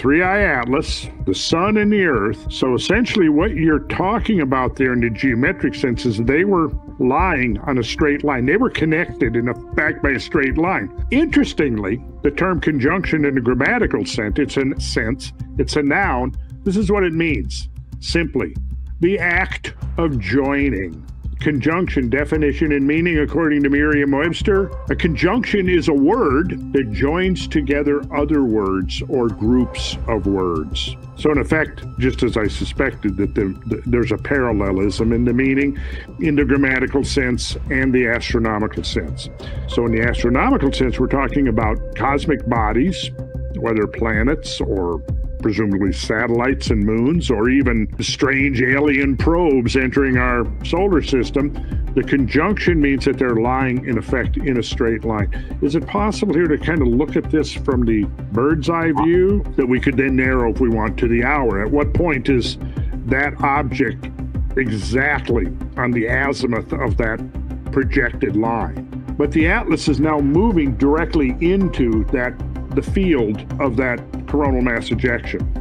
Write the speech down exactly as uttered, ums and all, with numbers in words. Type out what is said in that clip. three eye atlas, the sun, and the earth. So essentially what you're talking about there in the geometric sense is they were lying on a straight line. They were connected in fact by a straight line. Interestingly, the term conjunction in the grammatical sense, it's a sense, it's a noun. This is what it means, simply. The act of joining. Conjunction, definition and meaning according to Merriam-Webster. A conjunction is a word that joins together other words or groups of words. So in effect, just as I suspected that the, the, there's a parallelism in the meaning, in the grammatical sense and the astronomical sense. So in the astronomical sense, we're talking about cosmic bodies, whether planets or presumably satellites and moons, or even strange alien probes entering our solar system. The conjunction means that they're lying, in effect, in a straight line. Is it possible here to kind of look at this from the bird's eye view that we could then narrow, if we want, to the hour? At what point is that object exactly on the azimuth of that projected line? But the atlas is now moving directly into that the field of that coronal mass ejection.